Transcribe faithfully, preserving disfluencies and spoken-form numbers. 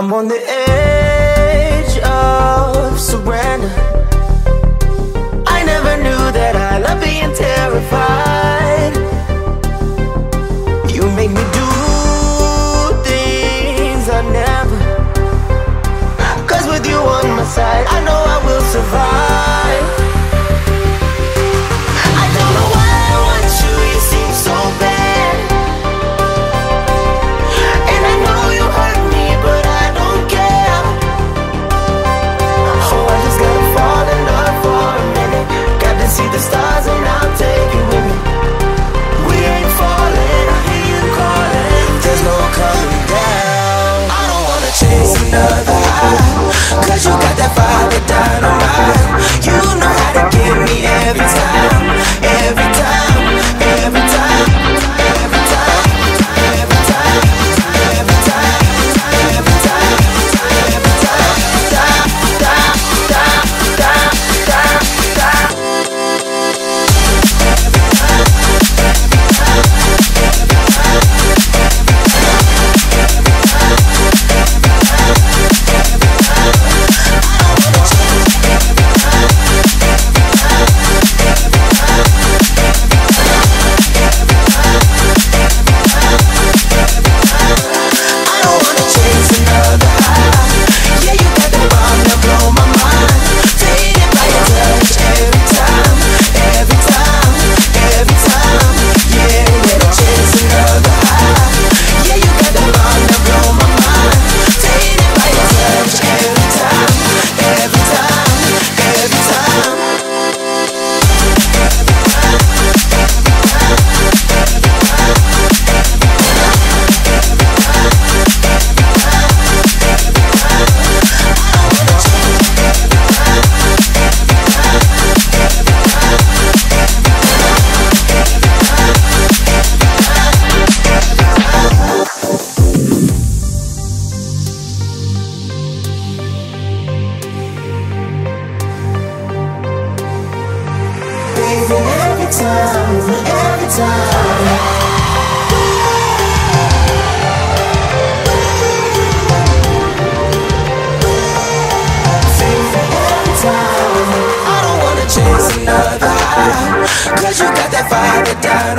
I'm on the edge of surrender. I never knew that I love being terrified. You make me do things I never, 'cause with you on my side, I know I will survive. Cause you got that fire, that dynamite. You know how to get me every time. Every time, every time, every time, every time, every time, every time, every time. Stop, stop, stop, stop, stop, stop. Every time, every time, every time, every time. Every time, every time. I don't wanna chase another high, 'cause you got that fire that died.